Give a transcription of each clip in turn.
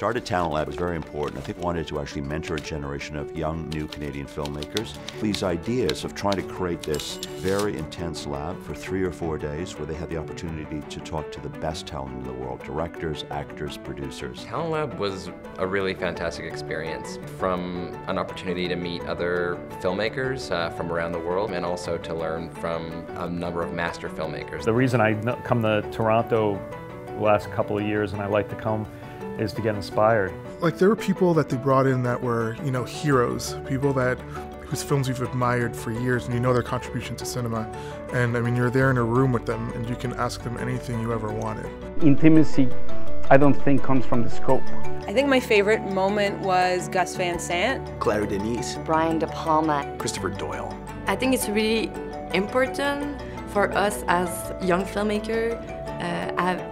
started Talent Lab was very important. I think we wanted to actually mentor a generation of young, new Canadian filmmakers. These ideas of trying to create this very intense lab for 3 or 4 days where they had the opportunity to talk to the best talent in the world, directors, actors, producers. Talent Lab was a really fantastic experience, from an opportunity to meet other filmmakers from around the world and also to learn from a number of master filmmakers. The reason I come to Toronto the last couple of years and I like to come is to get inspired. Like, there were people that they brought in that were, you know, heroes, people that whose films you've admired for years and you know their contribution to cinema. And I mean, you're there in a room with them and you can ask them anything you ever wanted. Intimacy, I don't think, comes from the scope. I think my favorite moment was Gus Van Sant, Claire Denise, Brian De Palma, Christopher Doyle. I think it's really important for us as young filmmakers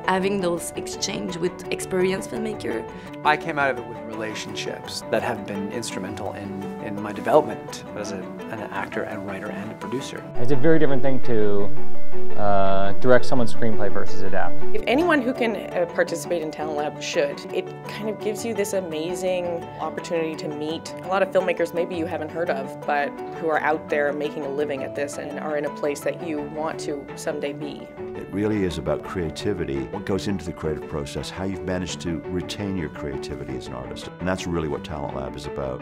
having those exchange with experienced filmmakers. I came out of it with relationships that have been instrumental in my development as an actor and writer and a producer. It's a very different thing to direct someone's screenplay versus adapt. If anyone who can participate in Talent Lab should, it kind of gives you this amazing opportunity to meet a lot of filmmakers maybe you haven't heard of, but who are out there making a living at this and are in a place that you want to someday be. It really is about creativity, what goes into the creative process, how you've managed to retain your creativity as an artist. And that's really what Talent Lab is about.